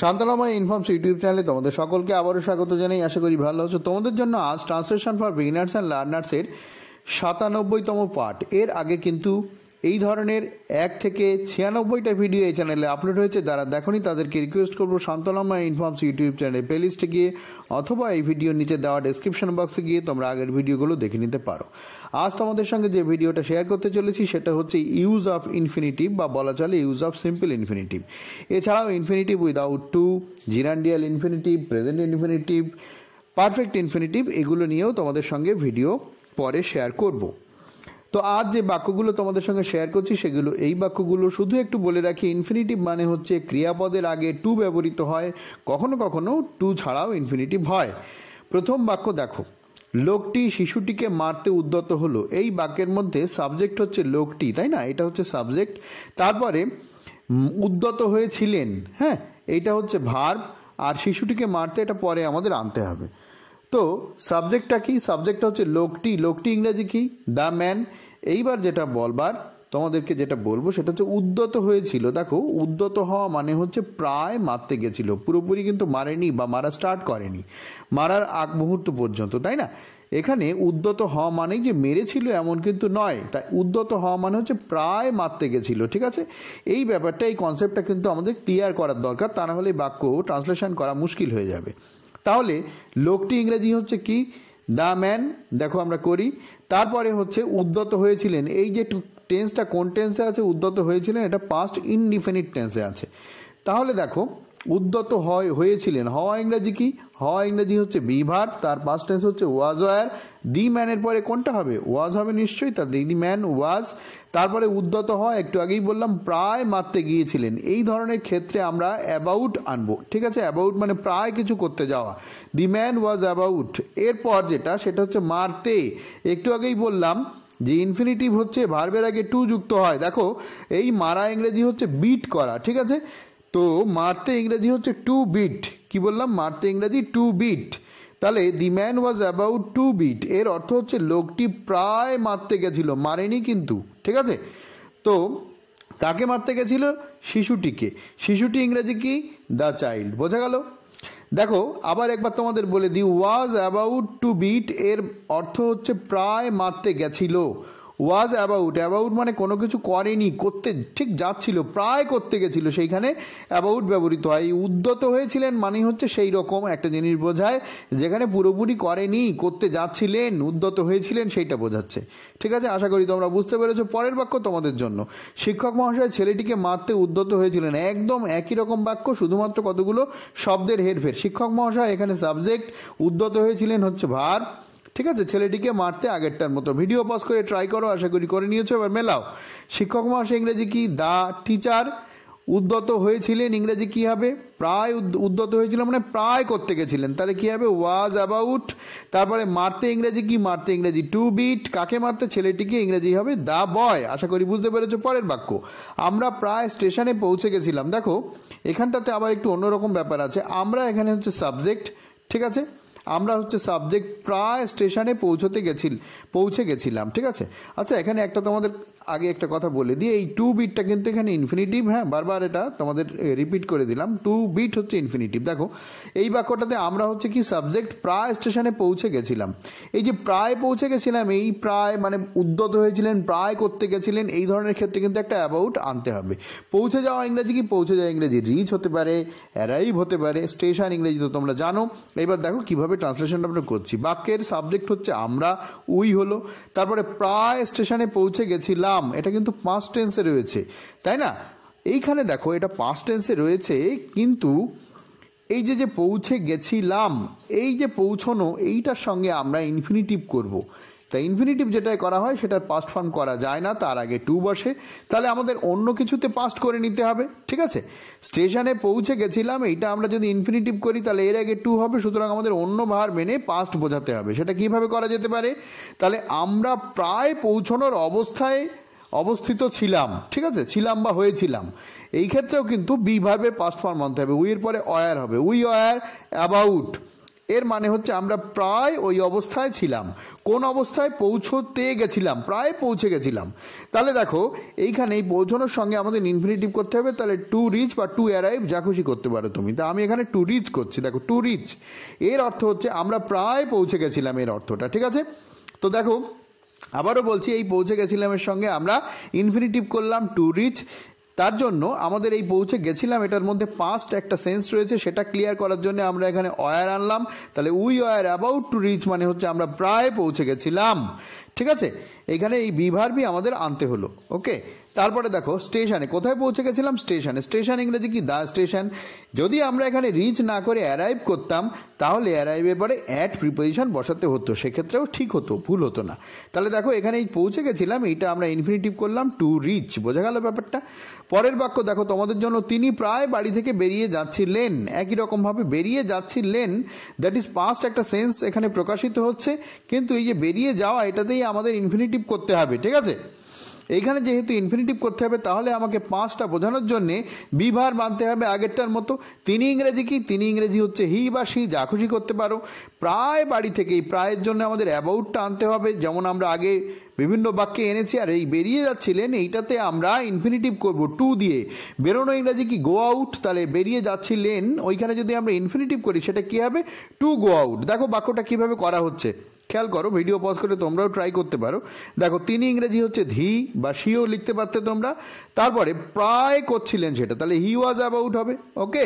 শান্তনাময় informs YouTube চ্যানেলে তোমাদের সকলকে আবারও স্বাগত জানাই। আশা করি ভালো আছো। তোমাদের জন্য আজ ট্রান্সলেশন ফর বিগিনার্স অ্যান্ড লার্নার্সের ৯৭তম পার্ট। এর আগে কিন্তু এই ধরনের ১ থেকে ৯৬টা ভিডিও এই চ্যানেলে আপলোড হয়েছে। যারা দেখোনি তাদেরকে রিকোয়েস্ট করবো শান্তনাময় ইনফর্মস ইউটিউব চ্যানেলে প্লেলিস্টে গিয়ে অথবা এই ভিডিও নিচে দেওয়া ডেসক্রিপশন বক্সে গিয়ে তোমরা আগের ভিডিওগুলো দেখে নিতে পারো। আজ তোমাদের সঙ্গে যে ভিডিওটা শেয়ার করতে চলেছি সেটা হচ্ছে ইউজ অফ ইনফিনিটিভ, বা বলা চলে ইউজ অফ সিম্পল ইনফিনিটিভ। এছাড়াও infinitive without to, gerundial infinitive, present infinitive, perfect infinitive, এগুলো নিয়েও তোমাদের সঙ্গে ভিডিও পরে শেয়ার করবো। তো আজ যে বাক্যগুলো তোমাদের সঙ্গে শেয়ার করছি সেগুলো এই বাক্যগুলো। শুধু একটু বলে রাখি, ইনফিনিটিভ মানে হচ্ছে ক্রিয়াপদের আগে টু ব্যবহৃত হয়, কখনো কখনো টু ছাড়াও ইনফিনিটিভ হয়। প্রথম বাক্য দেখো, লোকটি শিশুটিকে মারতে উদ্যত হলো। এই বাক্যের মধ্যে সাবজেক্ট হচ্ছে লোকটি, তাই না? এটা হচ্ছে সাবজেক্ট। তারপরে উদ্যত হয়েছিলেন, হ্যাঁ, এইটা হচ্ছে ভার্ব। আর শিশুটিকে মারতে, এটা পরে আমাদের আনতে হবে। তো সাবজেক্টটা কি? সাবজেক্টটা হচ্ছে লোকটি। লোকটি ইংরেজি কি? The man. এইবার যেটা বলবার, তোমাদেরকে যেটা বলবো সেটা হচ্ছে উদ্যত হয়েছিল। দেখো, উদ্যত হওয়া মানে হচ্ছে প্রায় মারতে গেছিল, পুরোপুরি কিন্তু মারেনি বা মারা স্টার্ট করেনি, মারার আগ মুহূর্ত পর্যন্ত, তাই না? এখানে উদ্যত হওয়া মানে যে মেরেছিল এমন কিন্তু নয়। তাই উদ্যত হওয়া মানে হচ্ছে প্রায় মারতে গেছিল, ঠিক আছে? এই ব্যাপারটা, এই কনসেপ্টটা কিন্তু আমাদের ক্লিয়ার করার দরকার, তা না হলে বাক্য ট্রান্সলেশন করা মুশকিল হয়ে যাবে। তাহলে লোকটি ইংরেজি হচ্ছে কি? The man. দেখো আমরা করি। তারপরে হচ্ছে উদ্যত হয়েছিলেন। এই যে টেন্সটা কোন টেন্সে আছে? উদ্যত হয়েছিলেন, এটা পাস্ট ইনডিফিনিট টেন্সে আছে। তাহলে দেখো, উদ্যত হয়েছিলেন। হওয়া ইংরেজি কি? হওয়া ইংরেজি হচ্ছে বি ভার্ব, তার পাস্ট টেন্স হচ্ছে ওয়াজ ওয়ার। দি ম্যানের পরে কোনটা হবে? ওয়াজ হবে নিশ্চয়ই, তার দি ম্যান ওয়াজ। তারপরে উদ্যত হওয়া, একটু আগেই বললাম, প্রায় মারতে গিয়েছিলেন। এই ধরনের ক্ষেত্রে আমরা অ্যাবাউট আনবো, ঠিক আছে? অ্যাবাউট মানে প্রায় কিছু করতে যাওয়া। The man was about. এরপর যেটা, সেটা হচ্ছে মারতে। একটু আগেই বললাম যে ইনফিনিটিভ হচ্ছে ভার্বের আগে টু যুক্ত হয়। দেখো, এই মারা ইংরেজি হচ্ছে বিট করা, ঠিক আছে? তো মারতে ইংরেজি হচ্ছে টু বিট। কি বললাম? মারতে ইংরেজি টু বিট। তাহলে the man was about to beat, এর অর্থ হচ্ছে লোকটি প্রায় মারতে গেছিল, মারেনি কিন্তু, ঠিক আছে? তো কাকে মারতে গেছিল? শিশুটিকে। শিশুটি ইংরেজি কি? The child. বোঝা গেল? দেখো আবার একবার তোমাদের বলে the, was about to beat, এর অর্থ হচ্ছে প্রায় মারতে গেছিল। ওয়াজ অ্যাবাউট, অ্যাবাউট মানে কোনো কিছু করেনি, করতে ঠিক যাচ্ছিল, প্রায় করতে গেছিলো, সেইখানে অ্যাবাউট ব্যবহৃত হয়। উদ্যত হয়েছিলেন মানে হচ্ছে সেই রকম একটা জিনিস বোঝায় যেখানে পুরোপুরি করেনি, করতে যাচ্ছিলেন, উদ্যত হয়েছিলেন, সেইটা বোঝাচ্ছে, ঠিক আছে? আশা করি তোমরা বুঝতে পেরেছো। পরের বাক্য তোমাদের জন্য, শিক্ষক মহাশয় ছেলেটিকে মারতে উদ্যত হয়েছিলেন। একদম একই রকম বাক্য, শুধুমাত্র কতগুলো শব্দের হেরফের। শিক্ষক মহাশয় এখানে সাবজেক্ট, উদ্যত হয়েছিলেন হচ্ছে ভার্ব, ঠিক আছে? ছেলেটিকে মারতে আগেরটার মতো। ভিডিও পজ করে ট্রাই করো, আশা করি করে নিয়েছো। এবার মেলাও। শিক্ষক মহাশয় ইংরেজি কি? The teacher. উদ্যত হয়েছিলেন ইংরেজি কি হবে? প্রায়। উদ্যত হয়েছিলেন মানে প্রায় করতে গেছিলেন, তাহলে কি হবে? Was about. তারপরে মারতে ইংরেজি কি? মারতে ইংরেজি টু বিট। কাকে মারতে? ছেলেটিকে। ইংরেজি হবে দ্য বয়। আশা করি বুঝতে পেরেছো। পরের বাক্য, আমরা প্রায় স্টেশনে পৌঁছে গেছিলাম। দেখো এখানটাতে আবার একটু অন্যরকম ব্যাপার আছে। আমরা এখানে হচ্ছে সাবজেক্ট, ঠিক আছে? আমরা হচ্ছে সাবজেক্ট, প্রায় স্টেশনে পৌঁছে গেছিলাম, ঠিক আছে? আচ্ছা এখানে একটা তোমাদের আগে একটা কথা বলে দিয়ে, এই টু বিটটা কিন্তু এখানে ইনফিনিটিভ, হ্যাঁ, বারবার এটা তোমাদের রিপিট করে দিলাম, টু বিট হচ্ছে ইনফিনিটিভ। দেখো এই বাক্যটাতে আমরা হচ্ছে কি? সাবজেক্ট, প্রায় স্টেশনে পৌঁছে গেছিলাম। এই যে প্রায় পৌঁছে গেছিলাম, এই প্রায় মানে উদ্যত হয়েছিলেন, প্রায় করতে গেছিলেন, এই ধরনের ক্ষেত্রে কিন্তু একটা অ্যাবাউট আনতে হবে। পৌঁছে যাওয়া ইংরেজি কি? পৌঁছে যাওয়া ইংরেজি রিচ হতে পারে, অ্যারাইভ হতে পারে। স্টেশন ইংরেজি তো তোমরা জানো। এবার দেখো কীভাবে ট্রান্সলেশনটা আমরা করছি। বাক্যের সাবজেক্ট হচ্ছে আমরা, উই হলো, তারপরে প্রায় স্টেশনে পৌঁছে গেছিলাম, এটা কিন্তু past tense রয়েছে, তাই না? এইখানে দেখো এটা past tense রয়েছে, কিন্তু এই যে পৌঁছে গেছিলাম, এই যে পৌঁছানো, এইটার সঙ্গে আমরা ইনফিনিটিভ করব। তাই ইনফিনিটিভ যেটাই করা হয় সেটার past form করা যায় না, তার আগে টু বসে। তাহলে আমাদের অন্য কিছুতে past করে নিতে হবে, ঠিক আছে? স্টেশনে পৌঁছে গেছিলাম, এইটা আমরা যদি ইনফিনিটিভ করি তাহলে এর আগে টু হবে, সুতরাং আমাদের অন্য ভার মেনে past বোঝাতে হবে। সেটা কিভাবে করা যেতে পারে? তাহলে আমরা প্রায় পৌঁছানোর অবস্থায় অবস্থিত ছিলাম, ঠিক আছে? ছিলাম বা হয়েছিলাম। এই ক্ষেত্রেও কিন্তু বি ভার্বের past form আনতে হবে, উইয়ের পরে অয়ার হবে, উই অয়ার অ্যাবাউট। এর মানে হচ্ছে আমরা প্রায় ওই অবস্থায় ছিলাম। কোন অবস্থায় পৌঁছতে গেছিলাম? প্রায় পৌঁছে গেছিলাম। তাহলে দেখো এইখানে এই পৌঁছানোর সঙ্গে আমাদের ইনফিনিটিভ করতে হবে, তাহলে টু রিচ বা টু অ্যারাইভ যা খুশি করতে পারো তুমি। তা আমি এখানে টু রিচ করছি। দেখো টু রিচ এর অর্থ হচ্ছে আমরা প্রায় পৌঁছে গেছিলাম, এর অর্থটা। ঠিক আছে, তো দেখো আবারও বলছি, এই পৌঁছে গেছিলামের সঙ্গে আমরা ইনফিনিটিভ করলাম টু রিচ। তার জন্য আমাদের এই পৌঁছে গেছিলাম এটার মধ্যে পাস্ট একটা সেন্স রয়েছে, সেটা ক্লিয়ার করার জন্য আমরা এখানে অয়ার আনলাম। তাহলে we were about to reach মানে হচ্ছে আমরা প্রায় পৌঁছে গেছিলাম। ঠিক আছে, এইখানে এই বিভার্বি আমাদের আনতে হলো। ওকে, তারপরে দেখো স্টেশনে, কোথায় পৌঁছে গেছিলাম? স্টেশনে। স্টেশন ইংরেজি কি? The station. যদি আমরা এখানে রিচ না করে অ্যারাইভ করতাম তাহলে অ্যারাইভের পরে অ্যাট প্রিপোজিশন বসাতে হতো, সেক্ষেত্রেও ঠিক হতো, ভুল হতো না। তাহলে দেখো এখানে এই পৌঁছে গেছিলাম, এইটা আমরা ইনফিনিটিভ করলাম টু রিচ। বোঝা গেল ব্যাপারটা? পরের বাক্য দেখো তোমাদের জন্য, তিনি প্রায় বাড়ি থেকে বেরিয়ে যাচ্ছিলেন। একই রকমভাবে বেরিয়ে যাচ্ছিলেন, দ্যাট ইজ পাস্ট একটা সেন্স এখানে প্রকাশিত হচ্ছে, কিন্তু এই যে বেরিয়ে যাওয়া এটাতেই আমাদের ইনফিনিটিভ করতে হবে। ঠিক আছে, এইখানে যেহেতু ইনফিনিটিভ করতে হবে তাহলে আমাকে পাঁচটা বোঝানোর জন্যে বিভার বানতে হবে আগেরটার মতো। তিনি ইংরেজি কি? তিনি ইংরেজি হচ্ছে হি বা সি, যা খুশি করতে পারো। প্রায় বাড়ি থেকেই, প্রায়ের জন্য আমাদের অ্যাবাউটটা আনতে হবে, যেমন আমরা আগে বিভিন্ন বাক্যে এনেছি। আর এই বেরিয়ে যাচ্ছিলেন এইটাতে আমরা ইনফিনিটিভ করব টু দিয়ে। বেরোনো ইংরাজি কি? Go out. তাহলে বেরিয়ে যাচ্ছিলেন, ওইখানে যদি আমরা ইনফিনিটিভ করি সেটা কী হবে? To go out. দেখো বাক্যটা কীভাবে করা হচ্ছে, খেয়াল করো, ভিডিও পজ করে তোমরাও ট্রাই করতে পারো। দেখো তিনি ইংরেজি হচ্ছে ধি বা সিও লিখতে পারতে তোমরা। তারপরে প্রায় করছিলেন সেটা, তাহলে হি ওয়াজ অ্যাবাউট হবে। ওকে,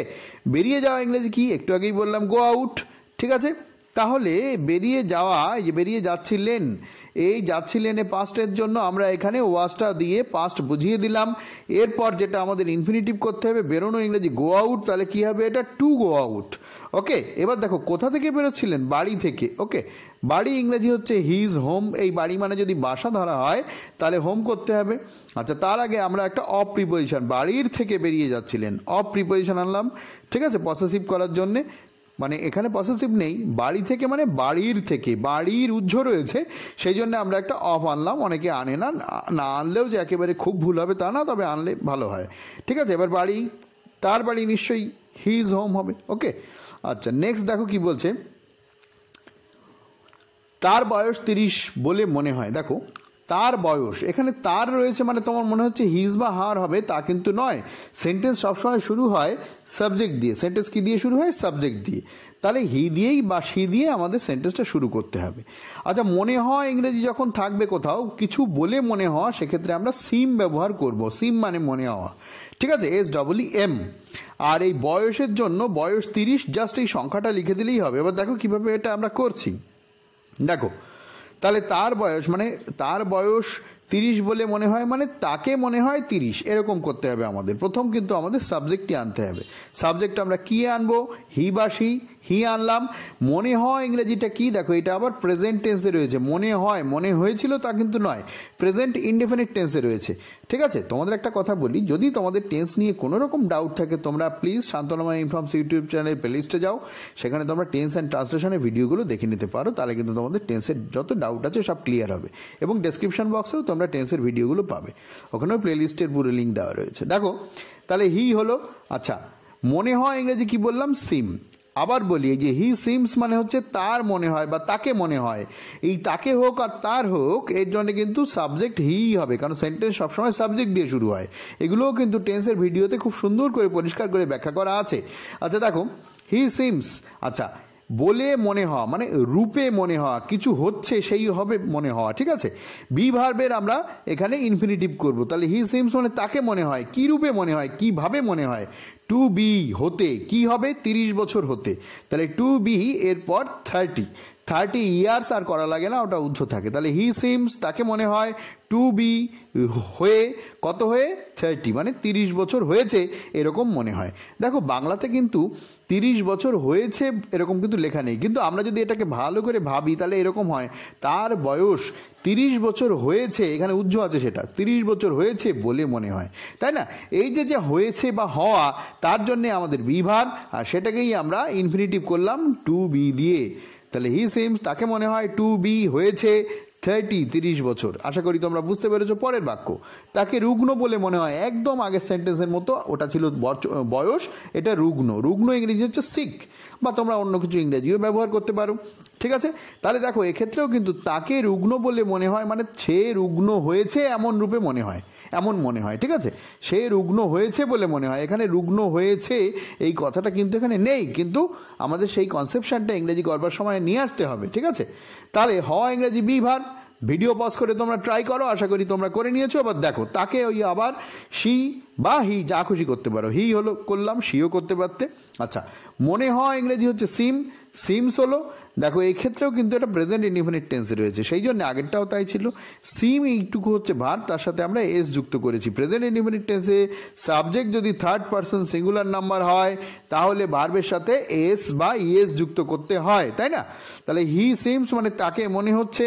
বেরিয়ে যাওয়া ইংরেজি কি? একটু আগেই বললাম গো আউট। ঠিক আছে, তাহলে বেরিয়ে যাওয়া, এই যে বেরিয়ে যাচ্ছিলেন, এই যাচ্ছিলেনে পাস্টের জন্য আমরা এখানে ওয়াজটা দিয়ে পাস্ট বুঝিয়ে দিলাম। এরপর যেটা আমাদের ইনফিনিটিভ করতে হবে, বেরোনো ইংরেজি গো আউট, তাহলে কী হবে? এটা টু গো আউট। ওকে, এবার দেখো কোথা থেকে বেরোচ্ছিলেন? বাড়ি থেকে। ওকে, বাড়ি ইংরেজি হচ্ছে হিজ হোম। এই বাড়ি মানে যদি বাসা ধরা হয় তাহলে হোম করতে হবে। আচ্ছা, তার আগে আমরা একটা অফ প্রিপোজিশন, বাড়ির থেকে বেরিয়ে যাচ্ছিলেন অফ প্রিপোজিশন আনলাম। ঠিক আছে, পসেসিভ করার জন্যে, মানে এখানে পসেসিভ নেই, বাড়ি থেকে মানে বাড়ির থেকে, বাড়ির উহ্য রয়েছে সেই জন্য আমরা একটা অফ আনলাম। অনেকে আনে না, না আনলেও যে একেবারে খুব ভুল হবে তা না, তবে আনলে ভালো হয়। ঠিক আছে, এবার বাড়ি, তার বাড়ি নিশ্চয়ই হিজ হোম হবে। ওকে, আচ্ছা নেক্সট দেখো কি বলছে, তার বয়স 30 বলে মনে হয়। দেখো তার বয়স, এখানে তার রয়েছে মানে তোমার মনে হচ্ছে হিজ বা হার হবে, তা কিন্তু নয়। সেন্টেন্স সবসময় শুরু হয় সাবজেক্ট দিয়ে। সেন্টেন্স কি দিয়ে শুরু হয়? সাবজেক্ট দিয়ে। তাহলে হি দিয়েই বা সি দিয়ে আমাদের সেন্টেন্সটা শুরু করতে হবে। আচ্ছা, মনে হয় ইংরেজি যখন থাকবে কোথাও কিছু বলে মনে হওয়া, সেক্ষেত্রে আমরা সিম ব্যবহার করব। সিম মানে মনে হওয়া। ঠিক আছে, এস ডব্লিউ এম। আর এই বয়সের জন্য বয়স 30, জাস্ট এই সংখ্যাটা লিখে দিলেই হবে। এবার দেখো কীভাবে এটা আমরা করছি। দেখো তাহলে তার বয়স মানে তার বয়স 30 বলে মনে হয়, মানে তাকে মনে হয় 30, এরকম করতে হবে আমাদের। প্রথম কিন্তু আমাদের সাবজেক্টটি আনতে হবে। সাবজেক্ট আমরা কী আনবো? হি বা সি, হি আনলাম। মনে হয় ইংরেজিটা কি? দেখো এটা আবার প্রেজেন্ট টেন্সে রয়েছে, মনে হয়, মনে হয়েছিল তা কিন্তু নয়, প্রেজেন্ট ইনডেফিনিট টেন্সে রয়েছে। ঠিক আছে, তোমাদের একটা কথা বলি, যদি তোমাদের টেন্স নিয়ে কোনো রকম ডাউট থাকে তোমরা প্লিজ শান্তনাময় ইনফর্মস ইউটিউব চ্যানেলের প্লেলিস্টে যাও, সেখানে তোমরা টেন্স অ্যান্ড ট্রান্সলেশনের ভিডিওগুলো দেখে নিতে পারো। তাহলে কিন্তু তোমাদের টেন্সের যত ডাউট আছে সব ক্লিয়ার হবে, এবং ডেসক্রিপশন বক্সেও তোমরা টেন্সের ভিডিওগুলো পাবে, ওখানেও প্লেলিস্টের পুরো লিঙ্ক দেওয়া রয়েছে। দেখো তাহলে হি হলো। আচ্ছা, মনে হয় ইংরেজি কি বললাম? সিম। আবার বলি, এই যে হি সিমস মানে হচ্ছে তার মনে হয় বা তাকে মনে হয়। এই তাকে হোক আর তার হোক, এর জন্য কিন্তু সাবজেক্ট হি হবে, কারণ সেন্টেন্স সবসময় সাবজেক্ট দিয়ে শুরু হয়। এগুলোও কিন্তু টেন্সের ভিডিওতে খুব সুন্দর করে পরিষ্কার করে ব্যাখ্যা করা আছে। আচ্ছা দেখো, হি সিমস, আচ্ছা বলে মনে হওয়া মানে রূপে মনে হওয়া, কিছু হচ্ছে সেই হবে মনে হওয়া। ঠিক আছে, বি ভার্বের আমরা এখানে ইনফিনিটিভ করব। তাহলে হি সিমস মানে তাকে মনে হয়, কী রূপে মনে হয়, কীভাবে মনে হয়? টু বি, হতে। কি হবে? 30 বছর হতে। তাহলে টু বি, এরপর 30 ইয়ার্স আর করা লাগে না, ওটা উহ্য থাকে। তাহলে হি সিমস তাকে মনে হয় টু বি হয়ে, কত হয়ে? 30, মানে 30 বছর হয়েছে এরকম মনে হয়। দেখো বাংলাতে কিন্তু 30 বছর হয়েছে এরকম কিন্তু লেখা নেই, কিন্তু আমরা যদি এটাকে ভালো করে ভাবি তাহলে এরকম হয়, তার বয়স 30 বছর হয়েছে, এখানে উহ্য আছে সেটা, 30 বছর হয়েছে বলে মনে হয়, তাই না? এই যে যে হয়েছে বা হওয়া, তার জন্যে আমাদের বিভার, আর সেটাকেই আমরা ইনফিনিটিভ করলাম টু বি দিয়ে। তাহলে হি সিমস তাকে মনে হয় টু বি হয়েছে 30 বছর। আশা করি তোমরা বুঝতে পেরেছো পরের বাক্য। তাকে রুগ্ন বলে মনে হয়, একদম আগের সেন্টেন্সের মতো, ওটা ছিল বয়স, এটা রুগ্ন। রুগ্ন ইংরেজি হচ্ছে সিক, বা তোমরা অন্য কিছু ইংরেজিও ব্যবহার করতে পারো, ঠিক আছে। তাহলে দেখো এক্ষেত্রেও কিন্তু তাকে রুগ্ন বলে মনে হয় মানে সে রুগ্ন হয়েছে এমন রূপে মনে হয়, এমন মনে হয়, ঠিক আছে। সে রুগ্ন হয়েছে বলে মনে হয়, এখানে রুগ্ন হয়েছে এই কথাটা কিন্তু এখানে নেই, কিন্তু আমাদের সেই কনসেপশনটা ইংরেজি করবার সময় নিয়ে আসতে হবে, ঠিক আছে। তাহলে হ ইংরেজি বি ভার। ভিডিও পজ করে তোমরা ট্রাই করো, আশা করি তোমরা করে নিয়েছো। এবার দেখো তাকে ওই আবার সি বা হি যা খুশি করতে পারো, হি হলো করলাম, সিও করতে পারতে। আচ্ছা, মনে হয় ইংরেজি হচ্ছে সিম, সিমস হলো, দেখো এই ক্ষেত্রেও কিন্তু এটা প্রেজেন্ট ইনডিফিনিট টেন্সে রয়েছে, সেই জন্য আগেরটাও তাই ছিল। সিম এইটুকু হচ্ছে ভার, তার সাথে আমরা এস যুক্ত করেছি। প্রেজেন্ট ইনডিফিনিট টেন্সে সাবজেক্ট যদি থার্ড পারসন সিঙ্গুলার নাম্বার হয় তাহলে ভার্বের সাথে এস বা ইএস যুক্ত করতে হয়, তাই না। তাহলে হি সিমস মানে তাকে মনে হচ্ছে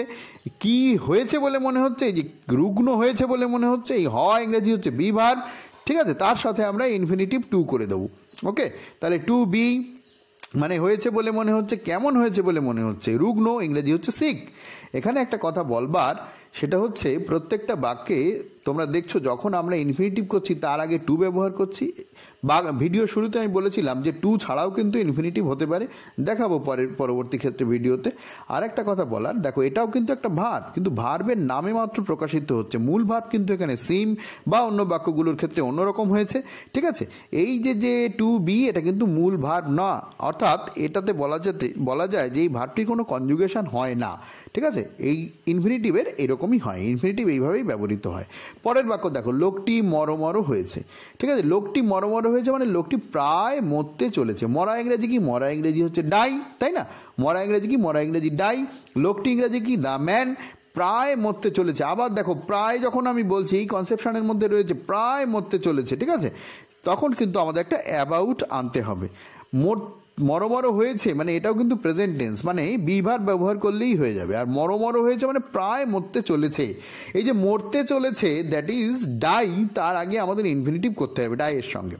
কি হয়েছে বলে মনে হচ্ছে, যে রুগ্ন হয়েছে বলে মনে হচ্ছে। এই হ ইংরেজি হচ্ছে বি ভার, ঠিক আছে, তার সাথে আমরা ইনফিনিটিভ টু করে দেবো, ওকে। তাহলে টু বি মানে হয়েছে বলে মনে হচ্ছে, কেমন হয়েছে বলে মনে হচ্ছে। রুগ্ন ইংরেজি হচ্ছে সিক। এখানে একটা কথা বলবার, সেটা হচ্ছে প্রত্যেকটা বাক্যে তোমরা দেখছো যখন আমরা ইনফিনিটিভ করছি তার আগে টু ব্যবহার করছি। বা ভিডিও শুরুতে আমি বলেছিলাম যে টু ছাড়াও কিন্তু ইনফিনিটিভ হতে পারে, দেখাবো পরবর্তী ক্ষেত্রে ভিডিওতে। আর একটা কথা বলার, দেখো এটাও কিন্তু একটা ভার্ব, কিন্তু ভার্বের নামে মাত্র প্রকাশিত হচ্ছে, মূল ভার্ব কিন্তু এখানে সিম বা অন্য বাক্যগুলোর ক্ষেত্রে অন্যরকম হয়েছে, ঠিক আছে। এই যে যে টু বি এটা কিন্তু মূল ভার্ব না, অর্থাৎ এটাতে বলা যায় যে এই ভার্বটির কোনো কনজুগেশন হয় না, ঠিক আছে। এই ইনফিনিটিভের এরকমই হয়, ইনফিনিটিভ এইভাবেই ব্যবহৃত হয়। পরের বাক্য দেখো, লোকটি মরমর হয়েছে, ঠিক আছে। লোকটি মরমর হয়েছে মানে লোকটি প্রায় মরতে চলেছে। মরা ইংরেজি কি? মরা ইংরেজি হচ্ছে ডাই, তাই না। মরা ইংরেজি কি? মরা ইংরেজি ডাই। লোকটি ইংরেজি কি? The man. প্রায় মরতে চলেছে। আবার দেখো প্রায় যখন আমি বলছি এই কনসেপশনের মধ্যে রয়েছে প্রায় মরতে চলেছে, ঠিক আছে, তখন কিন্তু আমাদের একটা অ্যাবাউট আনতে হবে। মরমর হয়েছে মানে এটাও কিন্তু প্রেজেন্ট টেন্স, মানে বি ভার্ব ব্যবহার করলেই হয়ে যাবে। আর মরমর হয়েছে মানে প্রায় মরতে চলেছে। এই যে মরতে চলেছে দ্যাট ইজ ডাই, তার আগে আমাদের ইনফিনিটিভ করতে হবে ডাইয়ের সঙ্গে।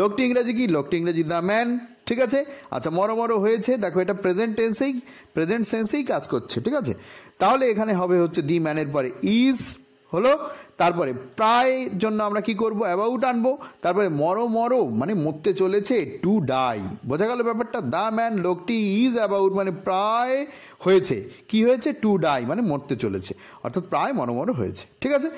লোকটি ইংরেজি কি? লোকটি ইংরেজি দ্য ম্যান, ঠিক আছে। আচ্ছা, মরমর হয়েছে, দেখো এটা প্রেজেন্ট সেন্সেই কাজ করছে, ঠিক আছে। তাহলে এখানে হবে হচ্ছে দি ম্যানের পরে ইজ হলো, তারপরে প্রায় জন্য আমরা কি করব? অ্যাবাউট আনবো, তারপরে মরমর মানে মরতে চলেছে, টু ডাই, বোঝা গেল ব্যাপারটা। দ্য ম্যান, লোকটি, ইজ অ্যাবাউট মানে প্রায় হয়েছে, কি হয়েছে? টু ডাই মানে মরতে চলেছে, অর্থাৎ প্রায় মরমর হয়েছে, ঠিক আছে।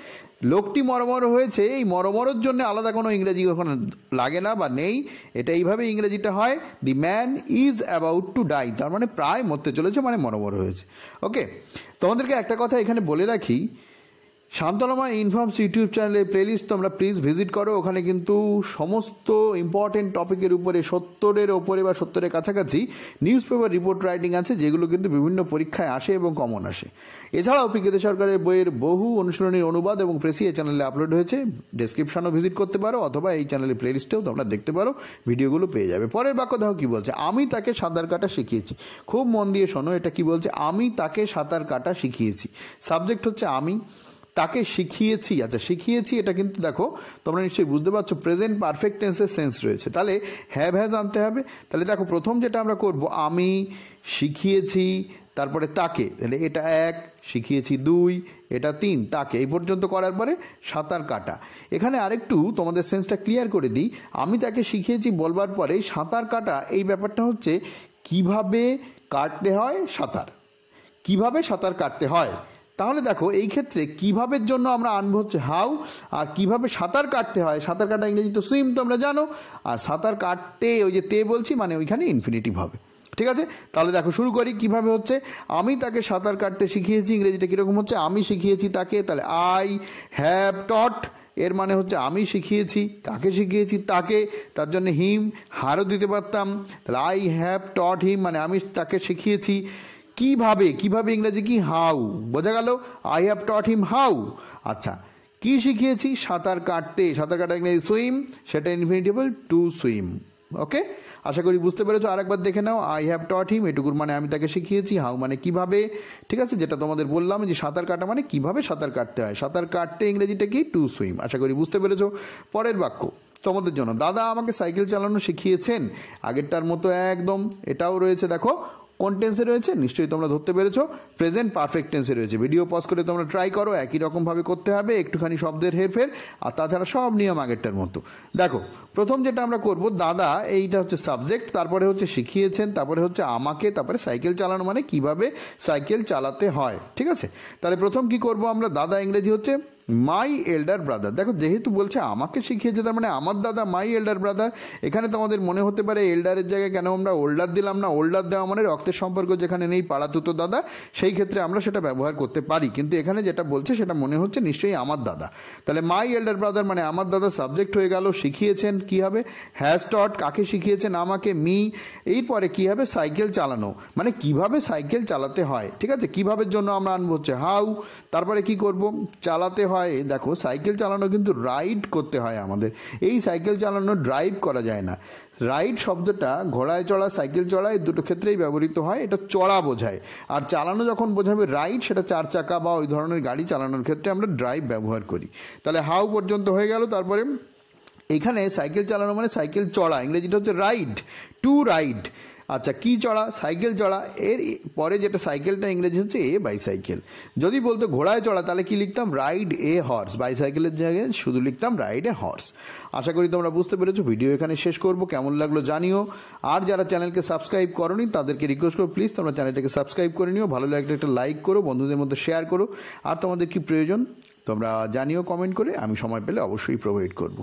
লোকটি মরমর হয়েছে, এই মরমরের জন্য আলাদা কোনো ইংরেজি ওখানে লাগে না বা নেই, এটা এইভাবে ইংরেজিটা হয় the man is about to die, তার মানে প্রায় মরতে চলেছে মানে মরমর হয়েছে, ওকে। তোমাদেরকে একটা কথা এখানে বলে রাখি, শান্তনাময় ইনফর্মস ইউটিউব চ্যানেলের প্লেলিস্ট তোমরা প্লিজ ভিজিট করো, ওখানে কিন্তু সমস্ত ইম্পর্টেন্ট টপিকের উপরে 70-এর ওপরে বা 70-এর কাছাকাছি নিউজ পেপার রিপোর্ট রাইটিং আছে, যেগুলো কিন্তু বিভিন্ন পরীক্ষায় আসে এবং কমন আসে। এছাড়াও পিকেতে সরকারের বইয়ের বহু অনুশীলনীর অনুবাদ এবং প্রেসি এই চ্যানেলে আপলোড হয়েছে, ডেসক্রিপশনও ভিজিট করতে পারো অথবা এই চ্যানেলের প্লেলিস্টেও তোমরা দেখতে পারো, ভিডিওগুলো পেয়ে যাবে। পরের বাক্য দেখো কি বলছে, আমি তাকে সাঁতার কাটা শিখিয়েছি। খুব মন দিয়ে শোনো, এটা কি বলছে? আমি তাকে সাঁতার কাটা শিখিয়েছি। সাবজেক্ট হচ্ছে আমি, তাকে শিখিয়েছি। আচ্ছা, শিখিয়েছি এটা কিন্তু দেখো তোমরা নিশ্চয়ই বুঝতে পারছো প্রেজেন্ট পারফেক্ট টেন্সের সেন্স রয়েছে, তাহলে হ্যাভ হ্যাজ আনতে হবে। তাহলে দেখো প্রথম যেটা আমরা করব, আমি শিখিয়েছি, তারপরে তাকে, তাহলে এটা এক, শিখিয়েছি দুই, এটা তিন, তাকে, এই পর্যন্ত করার পরে সাঁতার কাটা। এখানে আরেকটু তোমাদের সেন্সটা ক্লিয়ার করে দিই, আমি তাকে শিখিয়েছি বলবার পরে সাঁতার কাটা, এই ব্যাপারটা হচ্ছে কিভাবে কাটতে হয় সাঁতার, কিভাবে সাঁতার কাটতে হয়। তাহলে দেখো এই ক্ষেত্রে কিভাবে জন্য আমরা আনবো হচ্ছে হাউ, আর কিভাবে সাঁতার কাটতে হয়, সাঁতার কাটা ইংরেজি তো সুইম তোমরা জানো, আর সাঁতার কাটতে ওই যে তে বলছি মানে ওইখানে ইনফিনিটিভ হবে, ঠিক আছে। তাহলে দেখো শুরু করি কিভাবে হচ্ছে, আমি তাকে সাঁতার কাটতে শিখিয়েছি, ইংরেজিটা কীরকম হচ্ছে? আমি শিখিয়েছি তাকে, তাহলে আই হ্যাভ টট, এর মানে হচ্ছে আমি শিখিয়েছি, কাকে শিখিয়েছি? তাকে, তার জন্য হিম, হারও দিতে পারতাম, তাহলে আই হ্যাভ টট হিম মানে আমি তাকে শিখিয়েছি কিভাবে, কিভাবে ইংরেজি কি? হাউ, বোঝা গেল? I have taught him how. আচ্ছা, কি শিখিয়েছি? সাঁতার কাটতে, সাঁতার কাটা ইংরেজি সুইম, সেটা ইনফিনিটিভ টু সুইম, ওকে। আশা করি বুঝতে পেরেছো। আরেকবার দেখে নাও, আই হ্যাভ টট হিম, এটুকুর মানে আমি তাকে শিখিয়েছি, হাউ মানে কিভাবে, ঠিক আছে, যেটা তোমাদের বললাম যে সাঁতার কাটা মানে কিভাবে সাঁতার কাটতে হয়, সাঁতার কাটতে ইংরেজিটা কি? To swim. আশা করি বুঝতে পেরেছো। পরের বাক্য তোমাদের জন্য, দাদা আমাকে সাইকেল চালানো শিখিয়েছেন, আগেরটার মতো একদম এটাও রয়েছে, দেখো কোন টেন্সে রয়েছে নিশ্চয়ই তোমরা ধরতে পেরেছো, প্রেজেন্ট পারফেক্ট টেন্সে রয়েছে। ভিডিও পজ করে তোমরা ট্রাই করো, একই রকমভাবে করতে হবে, একটুখানি শব্দের হেরফের, আর তাছাড়া সব নিয়ম আগেরটার মতো। দেখো প্রথম যেটা আমরা করব, দাদা এইটা হচ্ছে সাবজেক্ট, তারপরে হচ্ছে শিখিয়েছেন, তারপরে হচ্ছে আমাকে, তারপরে সাইকেল চালানো মানে কিভাবে সাইকেল চালাতে হয়। ঠিক আছে, তাহলে প্রথম কি করব আমরা, দাদা ইংরেজি হচ্ছে মাই এল্ডার ব্রাদার। দেখো যেহেতু বলছে আমাকে শিখিয়েছে, তার মানে আমার দাদা মাই এল্ডার ব্রাদার। এখানে তোমাদের মনে হতে পারে এল্ডারের জায়গায় কেন আমরা ওল্ডার দিলাম না, ওল্ডার দেওয়া মানে রক্তের সম্পর্ক যেখানে নেই, পাড়াতুতো দাদা, সেই ক্ষেত্রে আমরা সেটা ব্যবহার করতে পারি, কিন্তু এখানে যেটা বলছে সেটা মনে হচ্ছে নিশ্চয়ই আমার দাদা। তাহলে মাই এল্ডার ব্রাদার মানে আমার দাদা সাবজেক্ট হয়ে গেল, শিখিয়েছেন কি হবে হ্যাজ টট, কাকে শিখিয়েছেন আমাকে, মি। এরপরে কী হবে সাইকেল চালানো মানে কিভাবে সাইকেল চালাতে হয়। ঠিক আছে, কিভাবে জন্য আমরা আনবো হচ্ছে হাউ, তারপরে কি করব চালাতে হয়। দেখো সাইকেল চালানো কিন্তু রাইড করতে হয় আমাদের, এই সাইকেল চালানো ড্রাইভ করা যায় না। রাইড শব্দটা ঘোড়ায় চড়া, সাইকেল চড়া, এই দুটো ক্ষেত্রেই ব্যবহৃত হয়, এটা চড়া বোঝায়। আর চালানো যখন বোঝাবে রাইড, সেটা চার চাকা বা ওই ধরনের গাড়ি চালানোর ক্ষেত্রে আমরা ড্রাইভ ব্যবহার করি। তাহলে হাউ পর্যন্ত হয়ে গেল, তারপরে এখানে সাইকেল চালানো মানে সাইকেল চড়া, ইংরেজিটা হচ্ছে রাইড, টু রাইড। আচ্ছা কি চড়া, সাইকেল চড়া, এর পরে যেটা সাইকেলটা ইংরেজি হচ্ছে এ বাইসাইকেল। যদি বলতো ঘোড়ায় চড়া তাহলে কি লিখতাম রাইড এ হর্স, বাইসাইকেলের জায়গায় শুধু লিখতাম রাইড এ হর্স। আশা করি তোমরা বুঝতে পেরেছো। ভিডিও এখানে শেষ করব, কেমন লাগলো জানিও। আর যারা চ্যানেলকে সাবস্ক্রাইব করোনি তাদেরকে রিকোয়েস্ট করো প্লিজ তোমরা চ্যানেলটাকে সাবস্ক্রাইব করে নিও, ভালো লাগলে একটা লাইক করো, বন্ধুদের মধ্যে শেয়ার করো। আর তোমাদের কি প্রয়োজন তোমরা জানিও কমেন্ট করে, আমি সময় পেলে অবশ্যই প্রোভাইড করব।